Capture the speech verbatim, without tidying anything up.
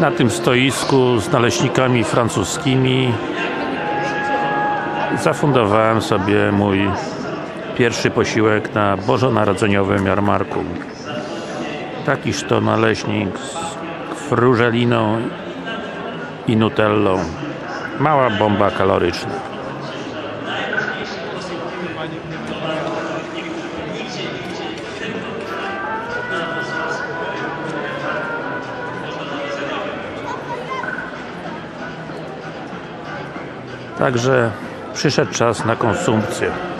na tym stoisku z naleśnikami francuskimi zafundowałem sobie mój pierwszy posiłek na bożonarodzeniowym jarmarku. Takiż to naleśnik z frużeliną i nutellą. Mała bomba kaloryczna. Także przyszedł czas na konsumpcję.